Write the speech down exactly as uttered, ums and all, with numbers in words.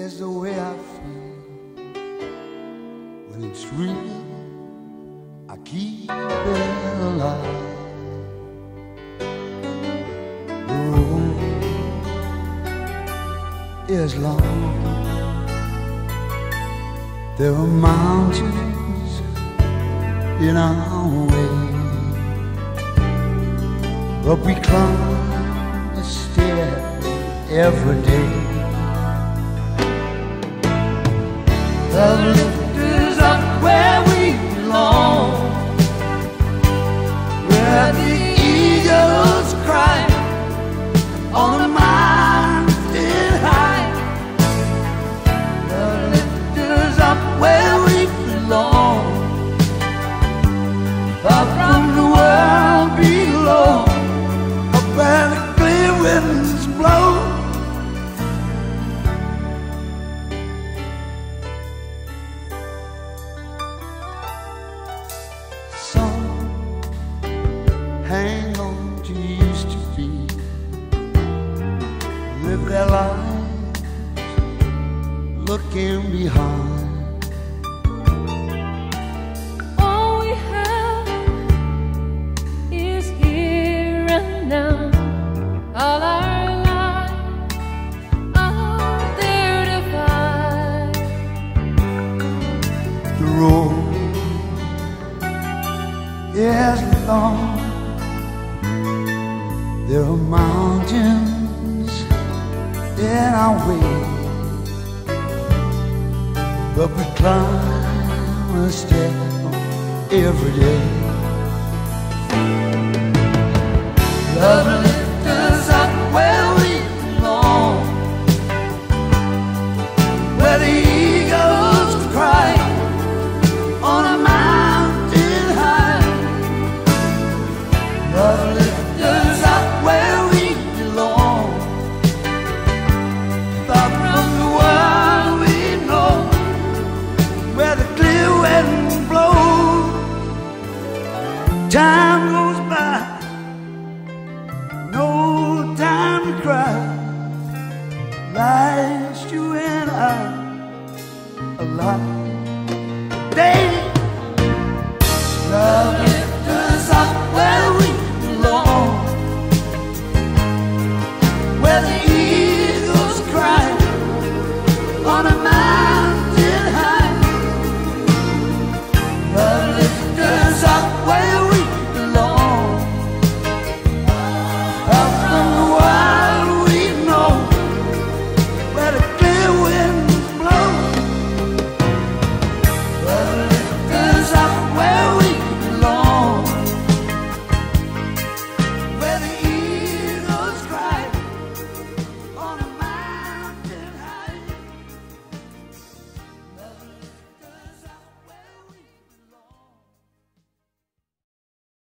is the way I feel. When it's real, I keep it alive. The road is long. There are mountains in our way, but we climb a stair every day. The lift is up where we belong, where the eagles cry on the mountain high. The lift is up where we belong, far from the world below, up where the clear winds blow. Hang on to used to be, live their lives looking behind. All we have is here and now. All our lives are there to find. The road is long. There are mountains in our way, but we climb a step every day. Love lifts us up where we belong, where the eagles cry on a mountain high. Love lifts us up where we belong, far from the world we know, where the clear winds blow. Time goes by, no time to cry. Life's you and I, a lot.